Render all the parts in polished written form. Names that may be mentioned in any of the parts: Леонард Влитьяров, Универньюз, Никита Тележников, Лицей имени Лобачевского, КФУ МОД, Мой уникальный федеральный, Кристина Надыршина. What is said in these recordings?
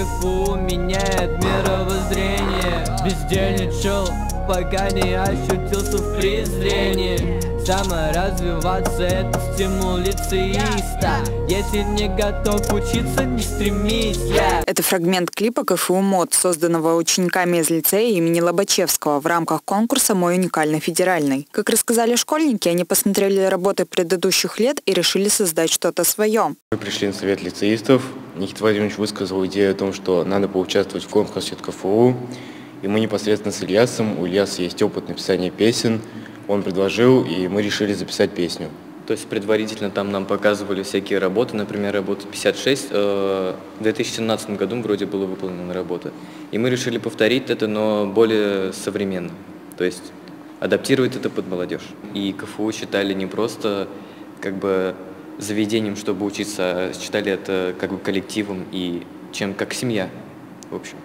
КФУ меняет мировоззрение. Бездельничал, пока не ощутился в презрении. Саморазвиваться — это стимул лицеиста. Если не готов учиться, не стремись. Это фрагмент клипа КФУ МОД, созданного учениками из лицея имени Лобачевского в рамках конкурса «Мой уникальный федеральный». Как рассказали школьники, они посмотрели работы предыдущих лет и решили создать что-то свое. Мы пришли на совет лицеистов. Никита Владимирович высказал идею о том, что надо поучаствовать в конкурсе от КФУ. И мы непосредственно с Ильясом, у Ильяса есть опыт написания песен, он предложил, и мы решили записать песню. То есть предварительно там нам показывали всякие работы, например, работа 56, в 2017 году вроде была выполнена работа. И мы решили повторить это, но более современно, то есть адаптировать это под молодежь. И КФУ считали не просто как бы заведением, чтобы учиться, а считали это как бы коллективом и чем как семья, в общем.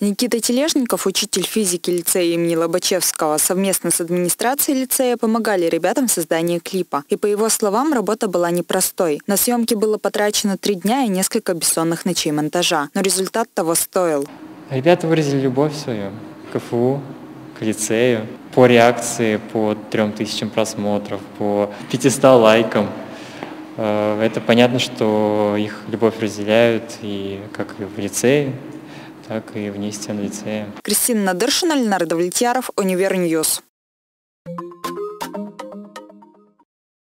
Никита Тележников, учитель физики лицея имени Лобачевского, совместно с администрацией лицея помогали ребятам в создании клипа. И по его словам, работа была непростой. На съемки было потрачено 3 дня и несколько бессонных ночей монтажа. Но результат того стоил. Ребята выразили любовь свою к КФУ, к лицею. По реакции, по 3000 просмотров, по 500 лайкам. Это понятно, что их любовь разделяют и как и в лицее, так и вне стен лицея. Кристина Надыршина, Леонард Влитьяров, Универньюз.